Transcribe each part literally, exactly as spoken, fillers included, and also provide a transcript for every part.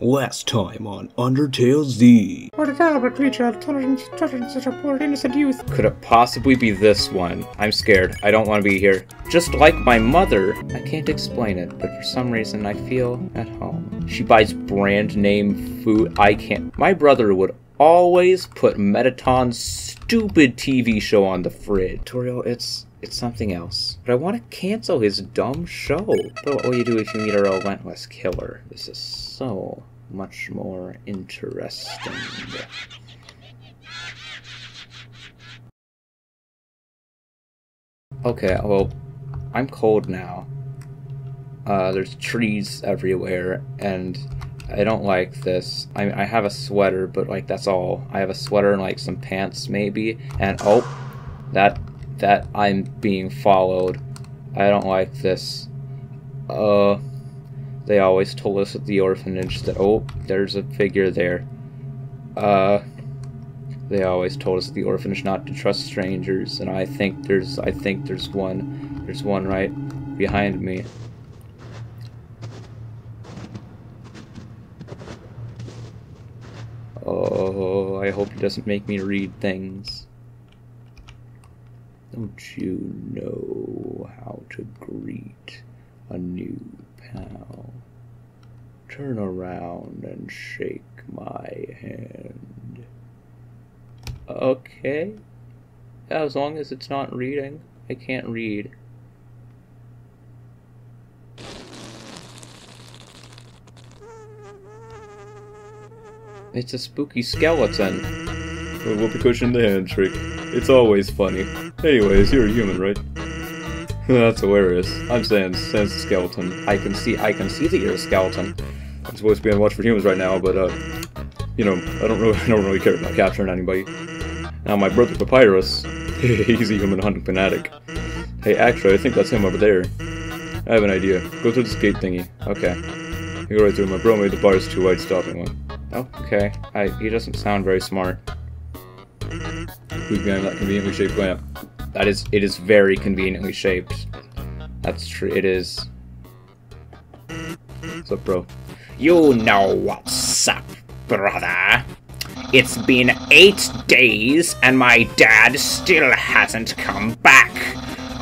Last time on Undertale Z. What a caliber creature of tolerance, tolerance, such a poor innocent youth. Could it possibly be this one? I'm scared. I don't want to be here. Just like my mother. I can't explain it, but for some reason I feel at home. She buys brand name food. I can't. My brother would always put Metaton's stupid T V show on the fridge. Toriel, it's... It's something else. But I want to cancel his dumb show. But what will you do if you meet a relentless killer? This is so much more interesting. Okay, well, I'm cold now. Uh, there's trees everywhere, and I don't like this. I mean, I have a sweater, but, like, that's all. I have a sweater and, like, some pants, maybe. And, oh, that... that I'm being followed. I don't like this. Uh, they always told us at the orphanage that, oh, there's a figure there. Uh, they always told us at the orphanage not to trust strangers, and I think there's, I think there's one, there's one right behind me. Oh, I hope he doesn't make me read things. Don't you know how to greet a new pal? Turn around and shake my hand. Okay. Yeah, as long as it's not reading. I can't read. It's a spooky skeleton. A whoopee cushion the hand trick. It's always funny. Anyways, you're a human, right? That's hilarious. I'm saying, Sans a skeleton. I can see, I can see that you're a skeleton. I'm supposed to be on watch for humans right now, but uh, you know, I don't really, I don't really care about capturing anybody. Now my brother Papyrus, he's a human hunting fanatic. Hey, actually, I think that's him over there. I have an idea. Go through this gate thingy. Okay. You go right through. My bro made the bars too wide, stopping one. Oh, okay. I, he doesn't sound very smart. Food behind that conveniently shaped lamp. That is, it is very conveniently shaped. That's true, it is. What's up, bro? You know what's up, brother. It's been eight days and my dad still hasn't come back.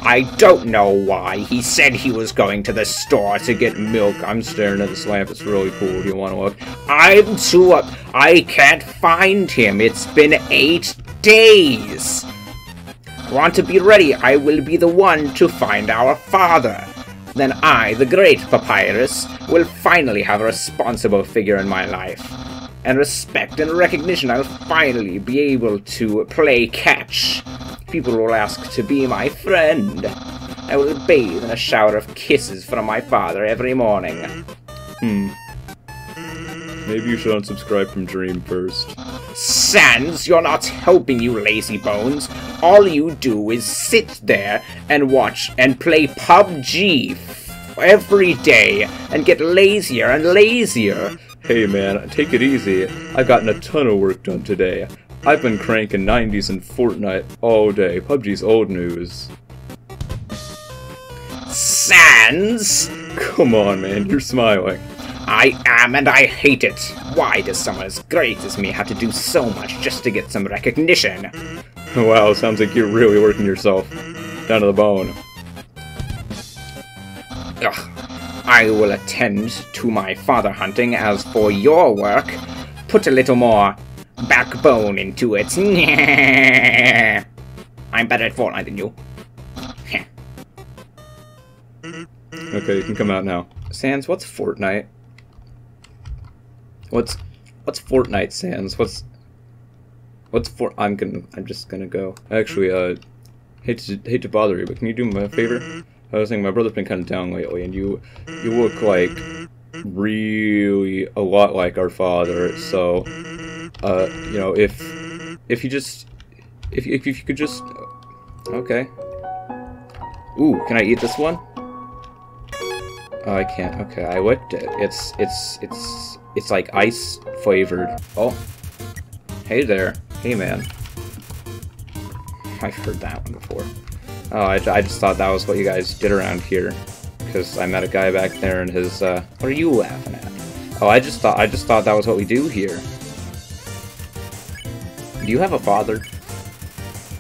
I don't know why. He said he was going to the store to get milk. I'm staring at this lamp. It's really cool. Do you want to look? I'm too up. I can't find him. It's been eight days. Want to be ready? I will be the one to find our father. Then I, the great Papyrus, will finally have a responsible figure in my life. And respect and recognition. I'll finally be able to play catch. People will ask to be my friend. I will bathe in a shower of kisses from my father every morning. Hmm. Maybe you should unsubscribe from Dream first. Sans, you're not helping, you lazy bones. All you do is sit there and watch and play P U B G every day and get lazier and lazier. Hey man, take it easy. I've gotten a ton of work done today. I've been cranking nineties and Fortnite all day. P U B G's old news. Sans! Come on, man, you're smiling. I am, and I hate it. Why does someone as great as me have to do so much just to get some recognition? Wow, sounds like you're really working yourself. Down to the bone. Ugh. I will attend to my father hunting. As for your work, put a little more backbone into it. I'm better at Fortnite than you. Okay, you can come out now. Sans, what's Fortnite? What's what's Fortnite, Sans? What's what's for? I'm gonna. I'm just gonna go. Actually, uh, hate to hate to bother you, but can you do me a favor? I was thinking my brother's been kind of down lately, and you you look like really a lot like our father, so. Uh, you know, if if you just if if you could just okay. Ooh, can I eat this one? Oh, I can't. Okay, I licked it. It's it's it's it's like ice flavored. Oh, hey there, hey man. I've heard that one before. Oh, I I just thought that was what you guys did around here, because I met a guy back there and his. Uh, what are you laughing at? Oh, I just thought I just thought that was what we do here. Do you have a father?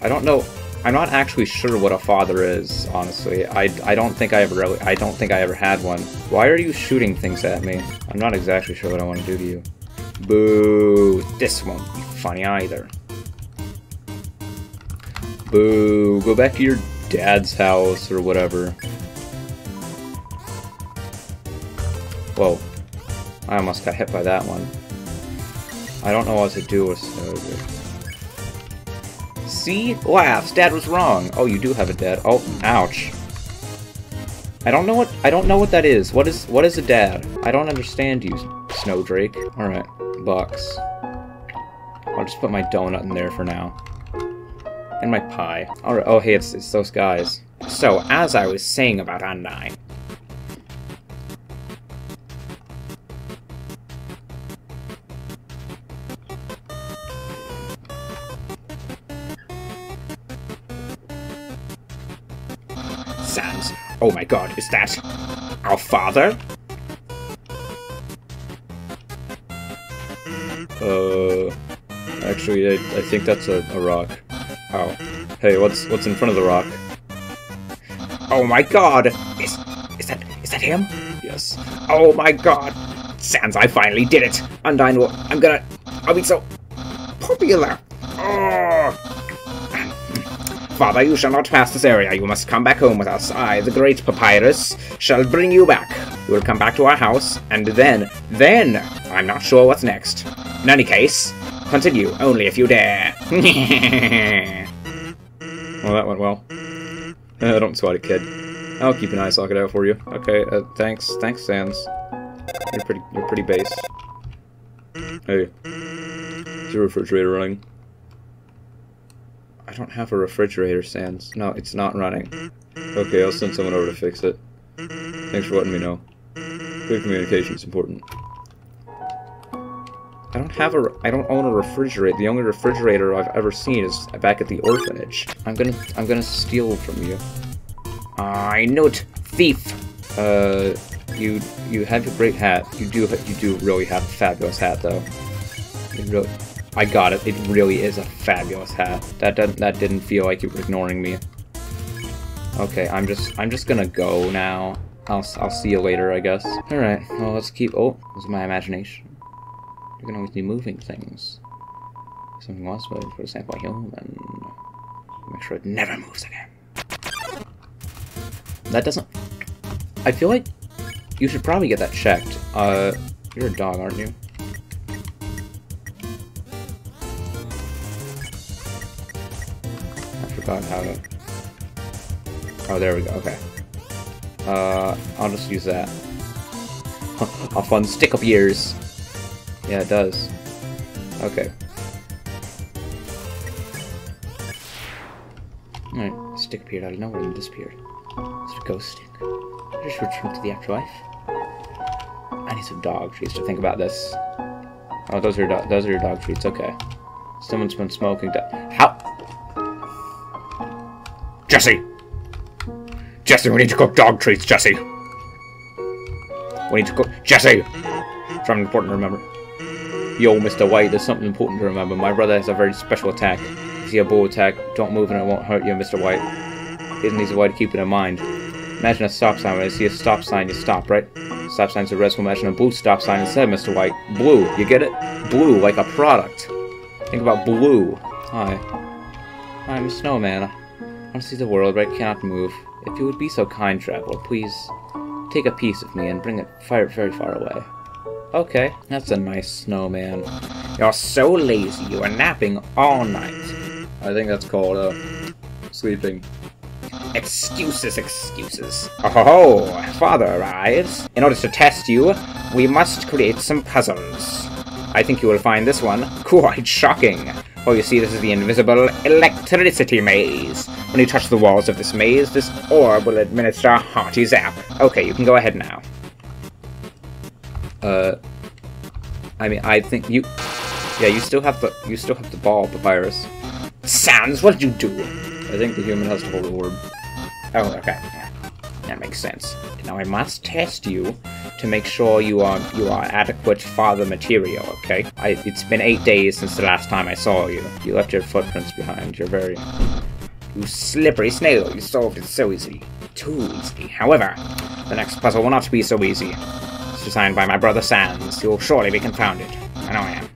I don't know. I'm not actually sure what a father is, honestly. I, I don't think I ever really, I don't think I ever had one. Why are you shooting things at me? I'm not exactly sure what I want to do to you. Boo! This won't be funny either. Boo! Go back to your dad's house or whatever. Whoa! I almost got hit by that one. I don't know what to do with it. See? Laughs. Dad was wrong. Oh, you do have a dad. Oh, ouch. I don't know what I don't know what that is. What is what is a dad? I don't understand you, Snowdrake. All right, bucks. I'll just put my donut in there for now, and my pie. All right. Oh, hey, it's it's those guys. So, as I was saying about online. Sans. Oh my god, is that our father? Uh, actually, I, I think that's a, a rock. Oh, hey, what's what's in front of the rock? Oh my god, is is that is that him? Yes. Oh my god, Sans, I finally did it. Undyne will. I'm gonna. I'll be so popular. Oh. Father, you shall not pass this area. You must come back home with us. I, the great Papyrus, shall bring you back. You will come back to our house, and then, then, I'm not sure what's next. In any case, continue, only if you dare. Well, that went well. Uh, don't sweat it, kid. I'll keep an eye socket out for you. Okay, uh, thanks. Thanks, Sans. You're pretty, you're pretty base. Hey, is your refrigerator running? I don't have a refrigerator, Sans. No, it's not running. Okay, I'll send someone over to fix it. Thanks for letting me know. Good communication is important. I don't have a. I don't own a refrigerator. The only refrigerator I've ever seen is back at the orphanage. I'm gonna. I'm gonna steal from you. I know it, thief. Uh, you. You have a great hat. You do. You do really have a fabulous hat, though. You really. I got it. It really is a fabulous hat. That that, that didn't feel like you were ignoring me. Okay, I'm just I'm just gonna go now. I'll I'll see you later, I guess. All right. Well, let's keep. Oh, this is my imagination. You can always be moving things. Something else, but for example, a human. Make sure it never moves again. That doesn't. I feel like you should probably get that checked. Uh, you're a dog, aren't you? God, how to... Oh, there we go, okay. Uh, I'll just use that. A fun stick up yours! Yeah, it does. Okay. Alright, stick appeared out of nowhere and disappeared. It's a ghost stick. I just returned to the afterlife. I need some dog treats to think about this. Oh, those are your, do those are your dog treats, okay. Someone's been smoking do- How? Jesse! Jesse, we need to cook dog treats, Jesse! We need to cook- Jesse! It's something important to remember. Yo, Mister White, there's something important to remember. My brother has a very special attack. If you have a bull attack, don't move and it won't hurt you, Mister White. Isn't easy way to keep it in mind. Imagine a stop sign. When you see a stop sign, you stop, right? Stop signs are restful. Imagine a blue stop sign instead, Mister White. Blue, you get it? Blue, like a product. Think about blue. Hi. I'm a snowman. I want to see the world, but I cannot move. If you would be so kind, traveler, please take a piece of me and bring it far, very far away. Okay, that's a nice snowman. You're so lazy, you are napping all night. I think that's called, uh, sleeping. Excuses, excuses. Oh ho ho! Father arrives. In order to test you, we must create some puzzles. I think you will find this one quite shocking. Oh, you see, this is the invisible electricity maze. When you touch the walls of this maze, this orb will administer a hearty zap. Okay, you can go ahead now. Uh, I mean, I think you, yeah, you still have the, you still have the ball, Papyrus. Sans, what did you do? I think the human has to hold the orb. Oh, okay, yeah. That makes sense. Now I must test you to make sure you are you are adequate father material, okay? I, it's been eight days since the last time I saw you. You left your footprints behind. You're very... You slippery snail. You solved it so easy. Too easy. However, the next puzzle will not be so easy. It's designed by my brother Sans. You'll surely be confounded. I know I am.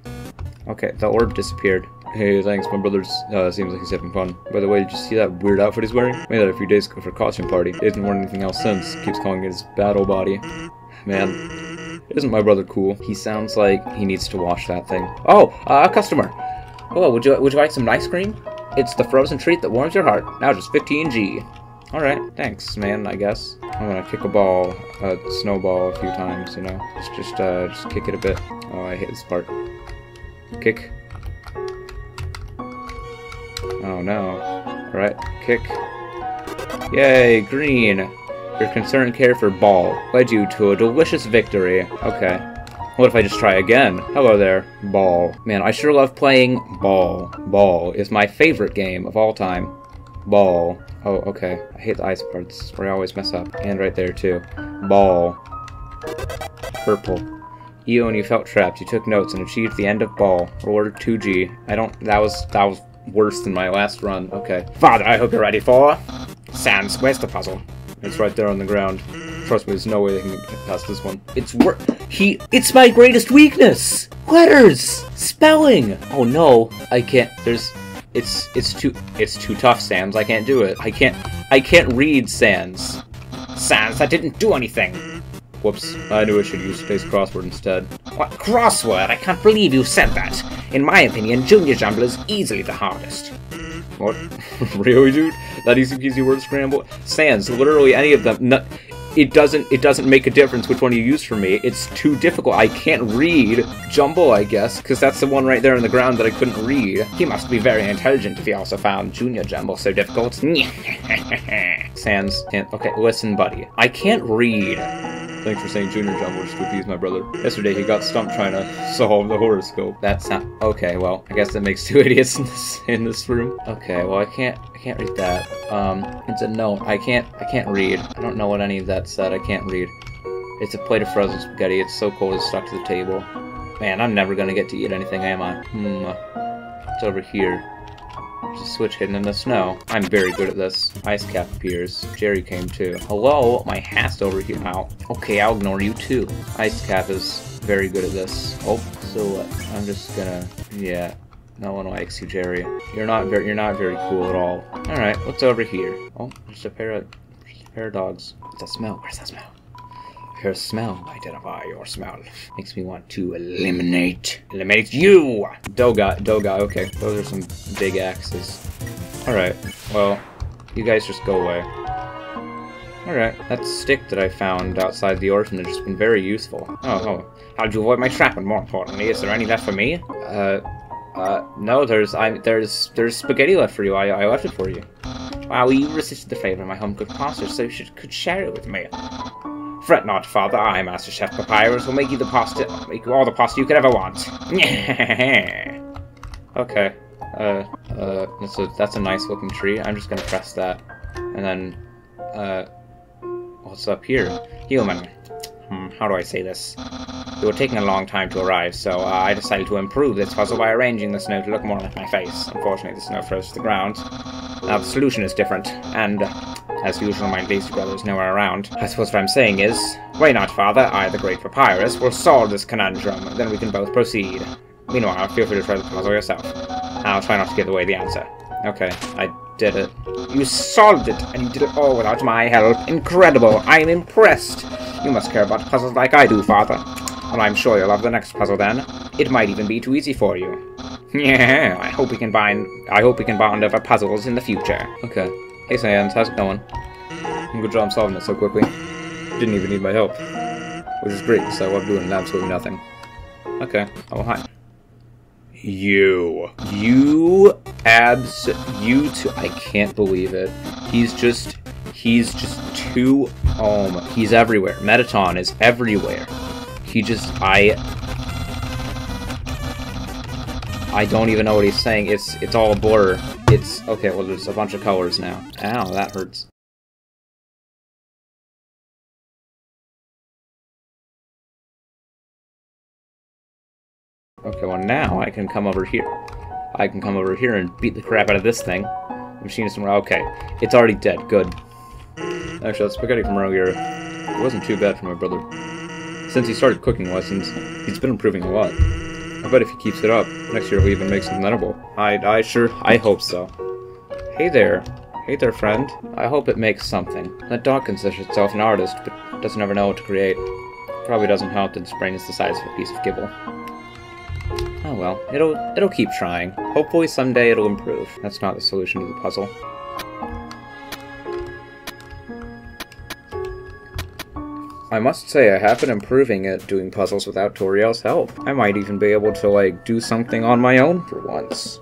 Okay, the orb disappeared. Hey, thanks, my brother's uh, seems like he's having fun. By the way, did you see that weird outfit he's wearing? Made that a few days ago for a costume party. He hasn't worn anything else since. Keeps calling it his battle body. Man, isn't my brother cool? He sounds like he needs to wash that thing. Oh, uh, a customer! Hello, would you, would you like some ice cream? It's the frozen treat that warms your heart. Now just fifteen G. Alright, thanks, man, I guess. I'm gonna kick a ball, a uh, snowball a few times, you know. Just, just, uh, just kick it a bit. Oh, I hate this part. Kick. Oh no. Alright, kick. Yay, green! Your concern and care for ball led you to a delicious victory. Okay. What if I just try again? Hello there, ball. Man, I sure love playing ball. Ball is my favorite game of all time. Ball. Oh, okay. I hate the ice parts where I always mess up. And right there, too. Ball. Purple. You and you felt trapped. You took notes and achieved the end of ball. Reward two G. I don't... That was... That was... worse than my last run. Okay. Father, I hope you're ready for... Sans, where's the puzzle? It's right there on the ground. Trust me, there's no way they can get past this one. It's wor- He- It's my greatest weakness! Letters! Spelling! Oh no, I can't- There's- It's- It's too- It's too tough, Sans. I can't do it. I can't- I can't read, Sans. Sans, that didn't do anything! Whoops. I knew I should use today's crossword instead. What crossword? I can't believe you said that! In my opinion, Junior Jumble is easily the hardest. What? Really, dude? That easy peasy word scramble? Sans, literally any of them. No, it doesn't it doesn't make a difference which one you use for me. It's too difficult. I can't read Jumble, I guess, because that's the one right there on the ground that I couldn't read. He must be very intelligent if he also found Junior Jumble so difficult. Sans, can't, okay, listen, buddy. I can't read. Thanks for saying Junior Jumble, just confused my brother. Yesterday he got stumped trying to solve the horoscope. That's not- okay, well, I guess that makes two idiots in this, in this room. Okay, well, I can't- I can't read that. Um, it's a note. I can't- I can't read. I don't know what any of that said. I can't read. It's a plate of frozen spaghetti. It's so cold it's stuck to the table. Man, I'm never gonna get to eat anything, am I? Hmm. It's over here. There's a switch hidden in the snow. I'm very good at this. Ice cap appears. Jerry came too. Hello? My hat's over here now. Okay, I'll ignore you too. Ice cap is very good at this. Oh, so what? I'm just gonna... Yeah. No one likes you, Jerry. You're not very... You're not very cool at all. Alright, what's over here? Oh, just a pair of... Just a pair of dogs. What's that smell? Where's that smell? Your smell. Identify your smell. Makes me want to eliminate. Eliminate you! Doga, Doga, okay. Those are some big axes. Alright, well, you guys just go away. Alright, that stick that I found outside the orphanage has been very useful. Oh, oh. How'd you avoid my trap? And more importantly, is there any left for me? Uh, uh, no, there's, I, there's, there's spaghetti left for you. I, I left it for you. Wow, you resisted the favor of my home cooked pasta, so you should, could share it with me. Fret not, father. I, Master Chef Papyrus, will make you the pasta, make you all the pasta you could ever want. Okay. Uh, uh, that's a, that's a nice looking tree. I'm just gonna press that. And then, uh, what's up here? Human. Hmm, how do I say this? It was taking a long time to arrive, so uh, I decided to improve this puzzle by arranging the snow to look more like my face. Unfortunately, the snow froze to the ground. Now the solution is different, and... Uh, as usual, my least brother is nowhere around. I suppose what I'm saying is, why not, father? I, the great Papyrus, will solve this conundrum, then we can both proceed. Meanwhile, feel free to try the puzzle yourself. I'll try not to give away the answer. Okay, I did it. You solved it, and you did it all without my help. Incredible, I am impressed. You must care about puzzles like I do, father. Well, I'm sure you'll love the next puzzle then. It might even be too easy for you. Yeah, I hope we can bind, I hope we can bond over puzzles in the future. Okay. Hey Sans, how's it going? Good job solving it so quickly. Didn't even need my help. Which is great, because I love doing absolutely nothing. Okay. Oh, hi. You. You abs... You too... I can't believe it. He's just... He's just too... Oh my... He's everywhere. Metaton is everywhere. He just... I... I don't even know what he's saying. It's it's all a blur. It's okay. Well, there's a bunch of colors now. Ow, that hurts. Okay, well now I can come over here. I can come over here and beat the crap out of this thing. The machine is somewhere. Okay, it's already dead. Good. Actually, that spaghetti from earlier, it wasn't too bad for my brother. Since he started cooking lessons, he's been improving a lot. I bet if he keeps it up, next year he'll even make something edible. I, I sure, I hope so. Hey there. Hey there, friend. I hope it makes something. That dog considers itself an artist, but doesn't ever know what to create. Probably doesn't help that its brain is the size of a piece of kibble. Oh well, it'll it'll keep trying. Hopefully someday it'll improve. That's not the solution to the puzzle. I must say I have been improving at doing puzzles without Toriel's help. I might even be able to like do something on my own for once.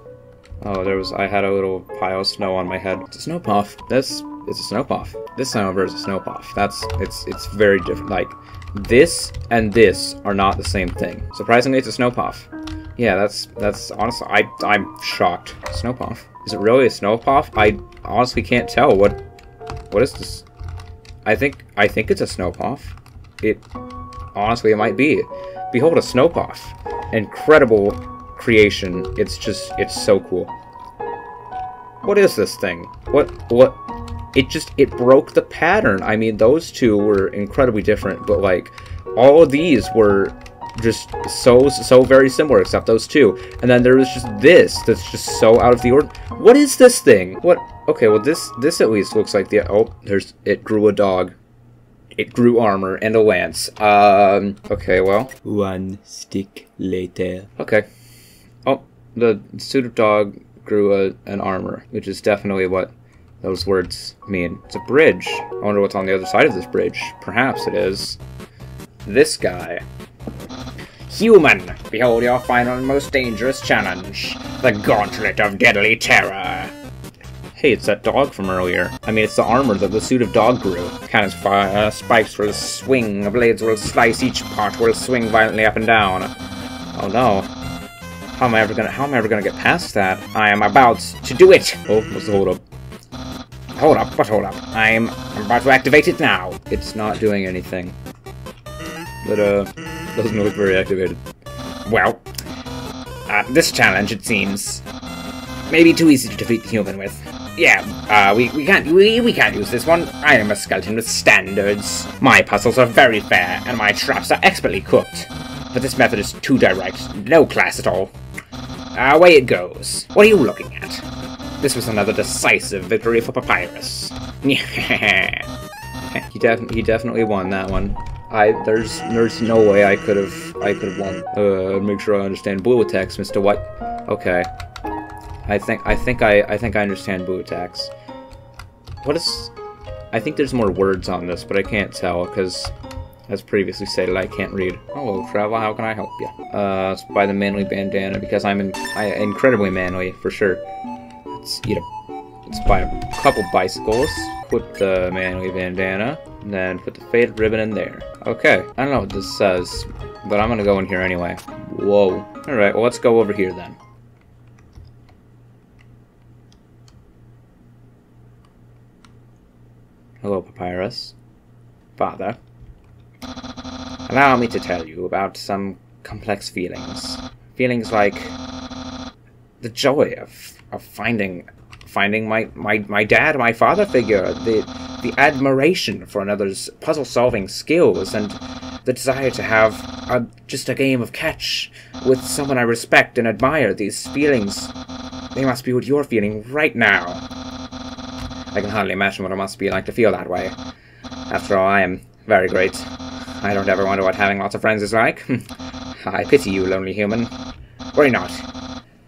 Oh, there was I had a little pile of snow on my head. It's a snow puff. This is a snow puff. This however is a snow puff. That's it's it's very different. Like this and this are not the same thing. Surprisingly, it's a snow puff. Yeah, that's that's honestly I I'm shocked. Snow puff. Is it really a snow puff? I honestly can't tell what what is this. I think I think it's a snow puff. It honestly it might be. Behold a snow puff. Incredible creation. It's just it's so cool. What is this thing? What what it just it broke the pattern. I mean, those two were incredibly different, but like all of these were just so so very similar except those two, and then there was just this that's just so out of the ordinary. What is this thing? What? Okay, well this this at least looks like the oh there's it grew a dog, it grew armor and a lance. Um. Okay, well one stick later. Okay. Oh, the suit of dog grew a an armor, which is definitely what those words mean. It's a bridge. I wonder what's on the other side of this bridge. Perhaps it is this guy. Human, behold your final and most dangerous challenge, the Gauntlet of Deadly Terror. Hey, it's that dog from earlier. I mean, it's the armor that the suit of dog grew. Cannon's fire spikes will swing, blades will slice, each part will swing violently up and down. Oh no. How am I ever gonna, how am I ever gonna get past that? I am about to do it! Oh, what's the hold up? Hold up, but hold up. I'm, I'm about to activate it now. It's not doing anything. But, uh... doesn't look very activated. Well, uh, this challenge, it seems, may be too easy to defeat the human with. Yeah, uh, we, we can't we, we can't use this one. I am a skeleton with standards. My puzzles are very fair, and my traps are expertly cooked. But this method is too direct. No class at all. Away it goes. What are you looking at? This was another decisive victory for Papyrus. he, def he definitely won that one. I there's there's no way I could have I could have won. Uh, make sure I understand blue attacks, Mister White. Okay. I think I think I I think I understand blue attacks. What is? I think there's more words on this, but I can't tell because, as previously stated, I can't read. Hello, travel. How can I help you? Uh, it's by the manly bandana because I'm in, I, incredibly manly for sure. Let's eat a. Let's buy a couple bicycles. Put the manly bandana. And then put the faded ribbon in there. Okay, I don't know what this says, but I'm gonna go in here anyway. Whoa. Alright, well let's go over here then. Hello, Papyrus. Father. Allow me to tell you about some complex feelings. Feelings like the joy of, of finding finding my, my, my dad, my father figure, the the admiration for another's puzzle-solving skills, and the desire to have a, just a game of catch with someone I respect and admire. These feelings, they must be what you're feeling right now. I can hardly imagine what it must be like to feel that way. After all, I am very great. I don't ever wonder what having lots of friends is like. I pity you, lonely human. Worry not.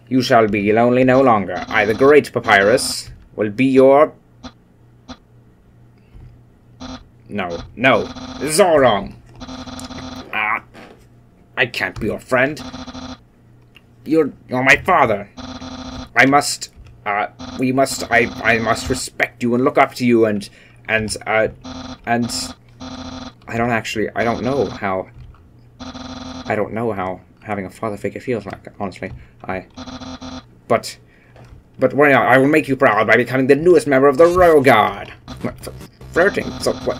You shall be lonely no longer. I, the great Papyrus, will be your... No, no, this is all wrong. Ah, I can't be your friend. You're, you're my father. I must, uh, we must, I, I must respect you and look up to you and, and, uh, and, I don't actually, I don't know how, I don't know how having a father figure feels like, honestly. I, but, but why not? I will make you proud by becoming the newest member of the Royal Guard. Flirting, so what?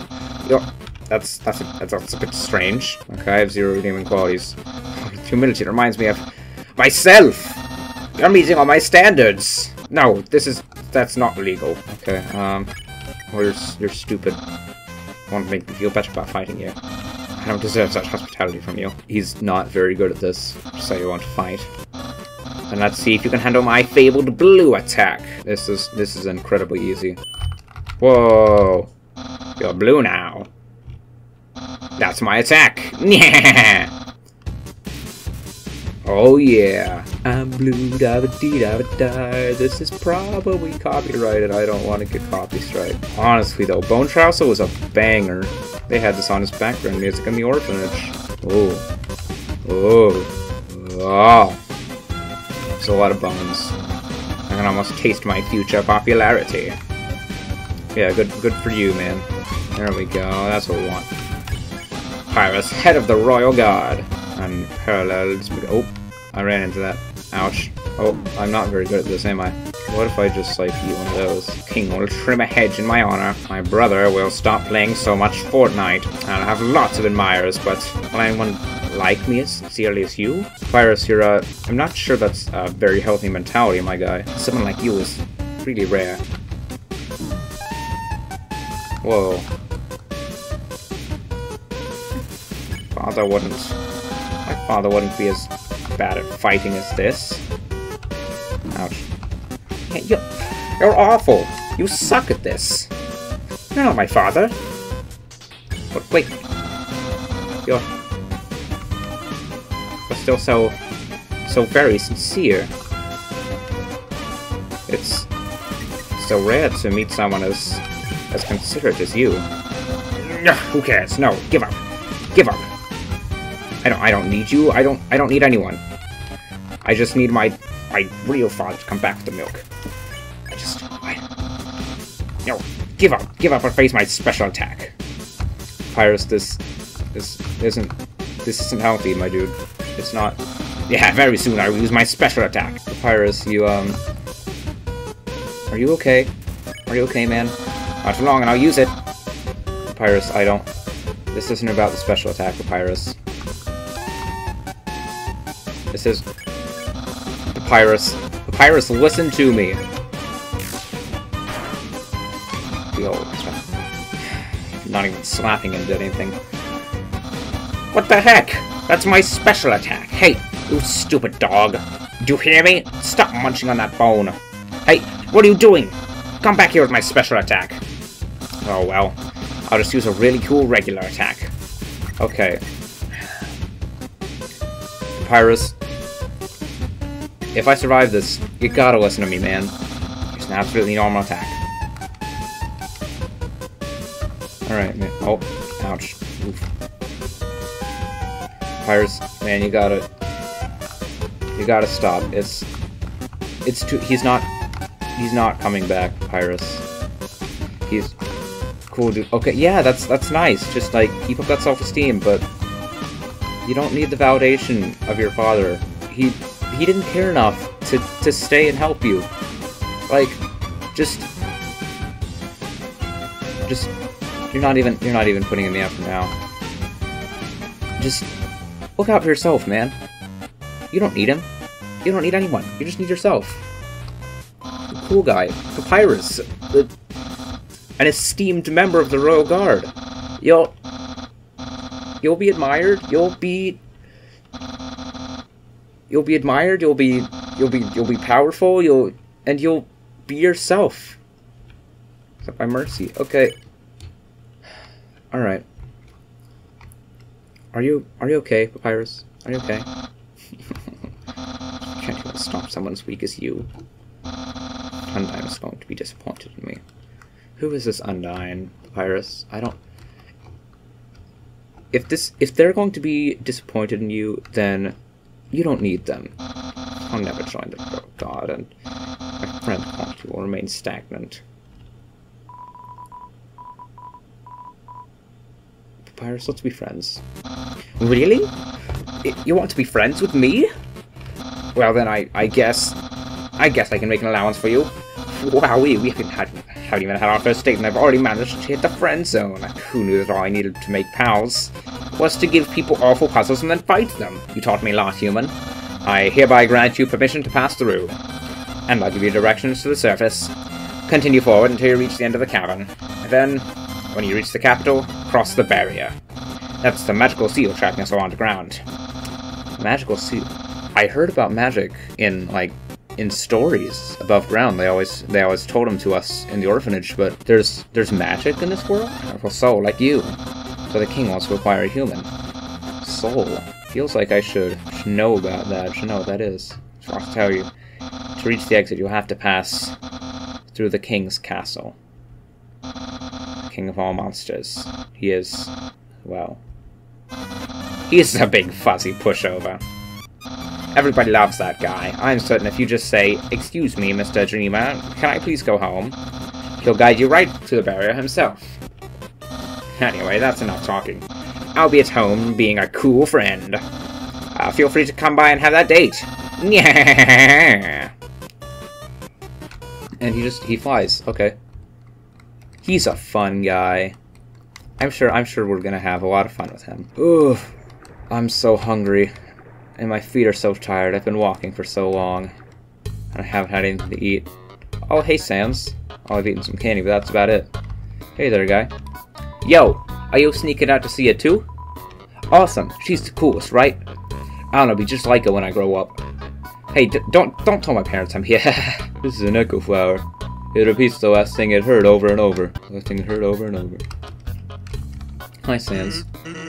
You're, that's that's a, that's a bit strange. Okay, I have zero redeeming qualities. Humility reminds me of myself! You're meeting all my standards! No, this is... that's not legal. Okay, um... Well, you're, you're stupid. I want to make you feel better about fighting you. I don't deserve such hospitality from you. He's not very good at this, so you want to fight. And let's see if you can handle my fabled blue attack. This is this is incredibly easy. Whoa! You're blue now. That's my attack. Yeah. Oh yeah. I'm blue. Da ba dee da ba da. This is probably copyrighted. I don't want to get copyrighted. Honestly though, Bone Trouser was a banger. They had this on his background music in the orphanage. Oh. Oh. Oh. There's a lot of bones. I can almost taste my future popularity. Yeah, good good for you, man. There we go, that's what we want. Pyrus, head of the royal guard. Unparalleled. Oh, I ran into that. Ouch. Oh, I'm not very good at this, am I? What if I just, like, eat one of those? King will trim a hedge in my honor. My brother will stop playing so much Fortnite. I'll have lots of admirers, but will anyone like me as sincerely as you? Pyrus, you're, uh, I'm not sure that's a very healthy mentality, my guy. Someone like you is really rare. Whoa. Father wouldn't... My father wouldn't be as bad at fighting as this. Ouch. Hey, you're, you're awful! You suck at this! You're not my father! But wait... You're... But still so... so very sincere. It's... so rare to meet someone as... as considerate as you. Ugh, who cares? No, give up. Give up. I don't I don't need you. I don't I don't need anyone. I just need my my real father to come back with the milk. I just I No, give up. Give up or face my special attack. Pyrus, this this isn't this isn't healthy, my dude. It's not. Yeah, very soon I will use my special attack. Pyrus, you um Are you okay? Are you okay, man? Not for long, and I'll use it! Papyrus, I don't... This isn't about the special attack, Papyrus. This is... Papyrus... Papyrus, listen to me! The old... Not even slapping him did anything. What the heck? That's my special attack! Hey, you stupid dog! Do you hear me? Stop munching on that bone! Hey, what are you doing? Come back here with my special attack! Oh well, I'll just use a really cool regular attack. Okay. Papyrus, if I survive this, you gotta listen to me, man. It's an absolutely normal attack. Alright, man. Oh, ouch. Oof. Papyrus, man, you gotta... You gotta stop. It's... It's too... He's not... He's not coming back, Papyrus. He's... Cool, dude. Okay, yeah, that's that's nice. Just, like, keep up that self-esteem, but... You don't need the validation of your father. He... He didn't care enough to, to stay and help you. Like, just... Just... You're not even... You're not even putting in the effort now. Just... Look out for yourself, man. You don't need him. You don't need anyone. You just need yourself. Cool guy, Papyrus, uh, an esteemed member of the Royal Guard. You'll... You'll be admired, you'll be... You'll be admired, you'll be... You'll be... You'll be powerful, you'll... And you'll be yourself. Except by mercy. Okay. Alright. Are you... Are you okay, Papyrus? Are you okay? You can't even stop someone as weak as you. Undyne's going to be disappointed in me. Who is this Undyne, Papyrus? I don't... If this... If they're going to be disappointed in you, then... You don't need them. I'll never join the guard, and... My friend quantity will remain stagnant. Papyrus, let's be friends. Really? You want to be friends with me? Well then, I, I guess... I guess I can make an allowance for you. Wowee, we haven't, had, haven't even had our first date and I've already managed to hit the friend zone. Who knew that all I needed to make pals was to give people awful puzzles and then fight them. You taught me a lot, human. I hereby grant you permission to pass through. And I'll give you directions to the surface. Continue forward until you reach the end of the cavern. And then, when you reach the capital, cross the barrier. That's the magical seal tracking us all underground. Magical seal? I heard about magic in, like, in stories above ground. They always they always told them to us in the orphanage, but there's there's magic in this world? For soul, like you. So the king wants to acquire a human. Soul. Feels like I should, should know about that. I should know what that is. So I'll tell you. To reach the exit, you'll have to pass through the king's castle. King of all monsters. He is, well... he's a big fuzzy pushover. Everybody loves that guy. I'm certain if you just say, "Excuse me, Mister Dreamer, can I please go home?" he'll guide you right to the barrier himself. Anyway, that's enough talking. I'll be at home being a cool friend. Uh, feel free to come by and have that date. Yeah. And he just, he flies. Okay. He's a fun guy. I'm sure, I'm sure we're gonna have a lot of fun with him. Ooh, I'm so hungry. And my feet are so tired. I've been walking for so long. And I haven't had anything to eat. Oh, hey, Sans. Oh, I've eaten some candy, but that's about it. Hey there, guy. Yo, are you sneaking out to see her too? Awesome. She's the coolest, right? I don't know, be just like her when I grow up. Hey, d don't don't tell my parents I'm here. This is an echo flower. It repeats the last thing it heard over and over. The last thing it heard over and over. Hi, Sans.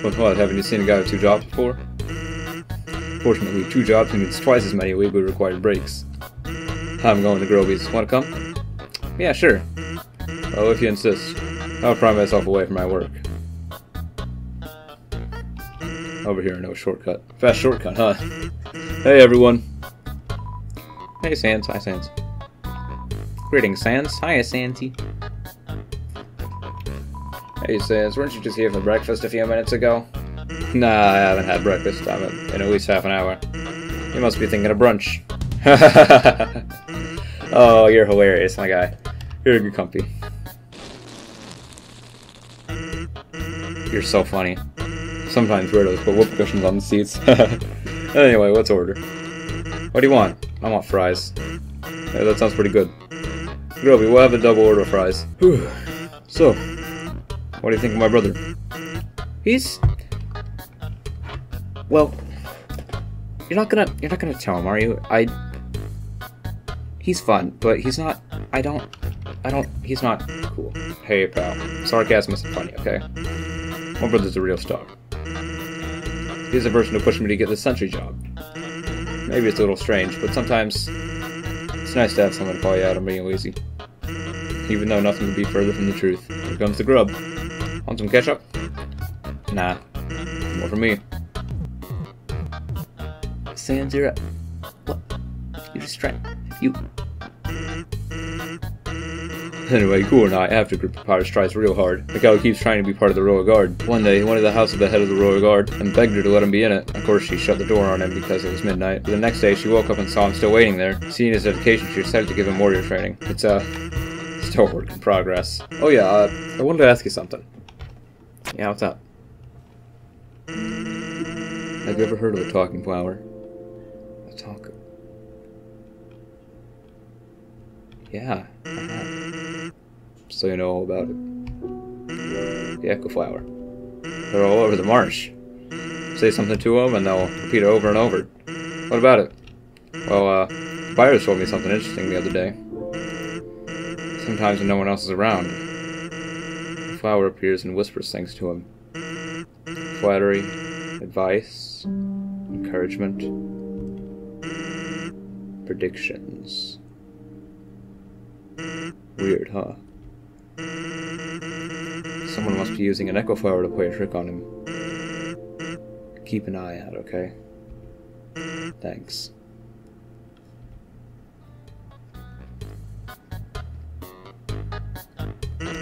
What, what, haven't you seen a guy with two jobs before? Fortunately, two jobs means twice as many a week we require breaks. I'm going to Groby's. Want to come? Yeah, sure. Oh, if you insist. I'll pry myself away from my work. Over here, no shortcut. Fast shortcut, huh? Hey, everyone. Hey, Sans. Hi, Sans. Greetings, Sans. Hiya, Santy. Hey, Sans. Weren't you just here for breakfast a few minutes ago? Nah, I haven't had breakfast. I'm in at least half an hour. You must be thinking of brunch. Oh, you're hilarious, my guy. You're good comfy. You're so funny. Sometimes weirdos put whoop cushions on the seats. Anyway, let's order. What do you want? I want fries. Yeah, that sounds pretty good. Groby, we'll have a double order of fries. Whew. So, what do you think of my brother? He's... well, you're not gonna you're not gonna tell him, are you? I He's fun, but he's not I don't I don't he's not cool. Hey pal. Sarcasm isn't funny, okay? My brother's a real star. He's the person who pushed me to get this sentry job. Maybe it's a little strange, but sometimes it's nice to have someone call you out on being lazy. Even though nothing could be further from the truth. Here comes the grub. Want some ketchup? Nah. More for me. Sans, you're a... what? You're just trying... you... Anyway, cool or not, after Group of Pirates tries real hard, the cow keeps trying to be part of the Royal Guard. One day, he went to the house of the head of the Royal Guard and begged her to let him be in it. Of course, she shut the door on him because it was midnight. But the next day, she woke up and saw him still waiting there. Seeing his dedication, she decided to give him warrior training. It's, uh... still a work in progress. Oh yeah, uh, I wanted to ask you something. Yeah, what's up? Have you ever heard of the talking flower? Talk. Yeah. So you know all about it. The echo flower. They're all over the marsh. Say something to them and they'll repeat it over and over. What about it? Well, uh, the virus told me something interesting the other day. Sometimes when no one else is around, the flower appears and whispers things to him. Flattery, advice, encouragement. Predictions. Weird, huh? Someone must be using an echo flower to play a trick on him. Keep an eye out, okay? Thanks.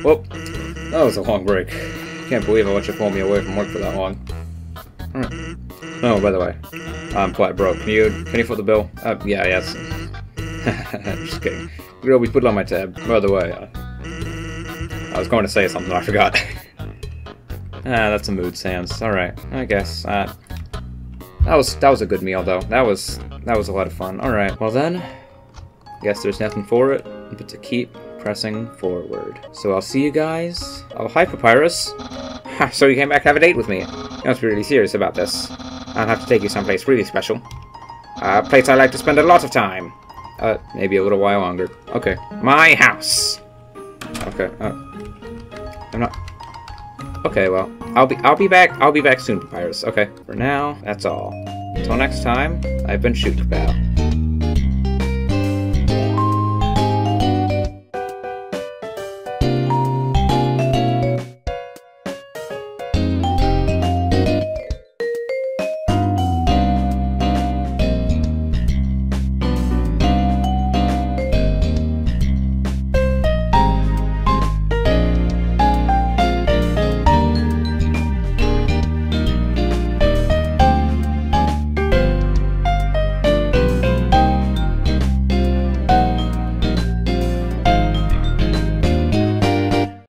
Well, that was a long break. Can't believe I let you pull me away from work for that long. Alright. Oh, by the way, I'm quite broke. Can you, can you foot the bill? Uh, yeah, yes. Just kidding. Groby, put it on my tab. By the way, uh, I was going to say something, I forgot. Ah, that's a mood, Sans. Alright, I guess. Uh, that was that was a good meal, though. That was that was a lot of fun. Alright, well then, guess there's nothing for it but to keep pressing forward. So I'll see you guys. Oh, hi, Papyrus. So you came back to have a date with me. You must be really serious about this. I'll have to take you someplace really special. A place I like to spend a lot of time. Uh, maybe a little while longer. Okay. My house! Okay, uh... I'm not... Okay, well. I'll be- I'll be back- I'll be back soon, Papyrus. Okay. For now, that's all. Until next time, I've been Shoot Pal.